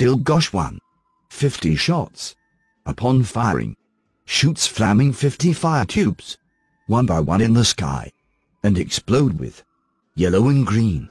Dilkush 150 shots. Upon firing, shoots flaming 50 fire tubes, one by one in the sky, and explode with yellow and green.